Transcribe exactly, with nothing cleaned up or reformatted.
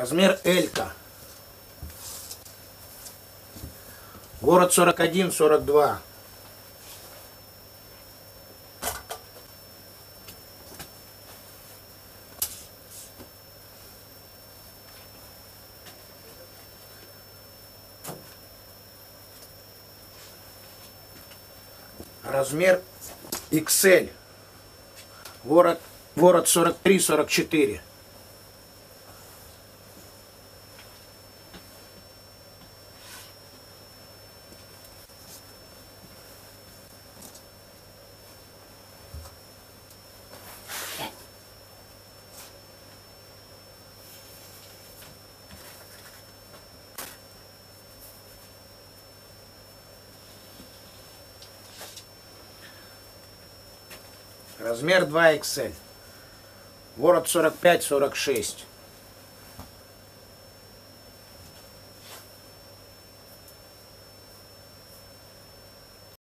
Размер Элька. Город сорок один сорок два. Размер икс эль. Город, город сорок три сорок четыре. Размер два икс эль. Город сорок пять сорок шесть.